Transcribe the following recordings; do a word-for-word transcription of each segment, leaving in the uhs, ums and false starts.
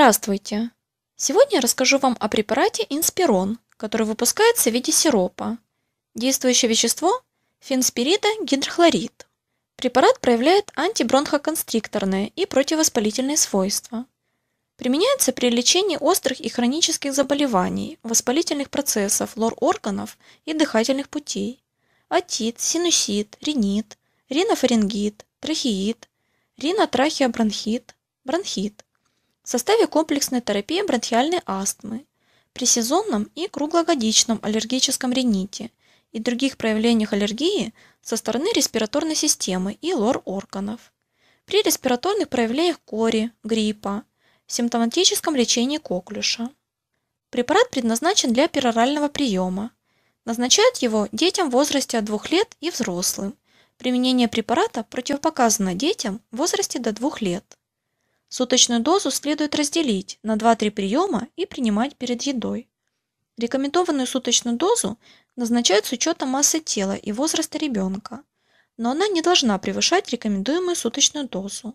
Здравствуйте! Сегодня я расскажу вам о препарате Инспирон, который выпускается в виде сиропа. Действующее вещество – фенспирида гидрохлорид. Препарат проявляет антибронхоконстрикторные и противовоспалительные свойства. Применяется при лечении острых и хронических заболеваний, воспалительных процессов лор-органов и дыхательных путей, отит, синусит, ринит, ринофарингит, трахеит, ринотрахиобронхит, бронхит в составе комплексной терапии бронхиальной астмы, при сезонном и круглогодичном аллергическом рините и других проявлениях аллергии со стороны респираторной системы и лор-органов, при респираторных проявлениях кори, гриппа, в симптоматическом лечении коклюша. Препарат предназначен для перорального приема. Назначают его детям в возрасте от двух лет и взрослым. Применение препарата противопоказано детям в возрасте до двух лет. Суточную дозу следует разделить на два-три приема и принимать перед едой. Рекомендованную суточную дозу назначают с учетом массы тела и возраста ребенка, но она не должна превышать рекомендуемую суточную дозу.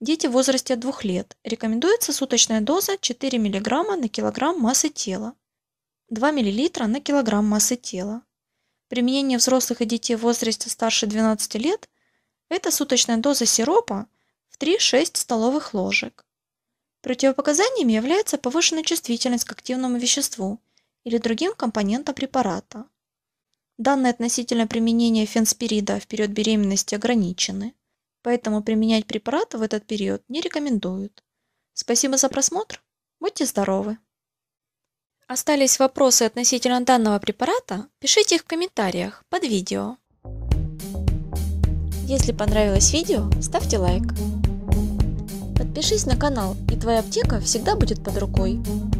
Дети в возрасте от двух лет рекомендуется суточная доза четыре миллиграмма на килограмм массы тела, два миллилитра на килограмм массы тела. Применение взрослых и детей в возрасте старше двенадцати лет – это суточная доза сиропа в три-шесть столовых ложек. Противопоказанием является повышенная чувствительность к активному веществу или другим компонентам препарата. Данные относительно применения фенспирида в период беременности ограничены, поэтому применять препарат в этот период не рекомендуют. Спасибо за просмотр, будьте здоровы! Остались вопросы относительно данного препарата? Пишите их в комментариях под видео. Если понравилось видео, ставьте лайк. Подпишись на канал, и твоя аптека всегда будет под рукой.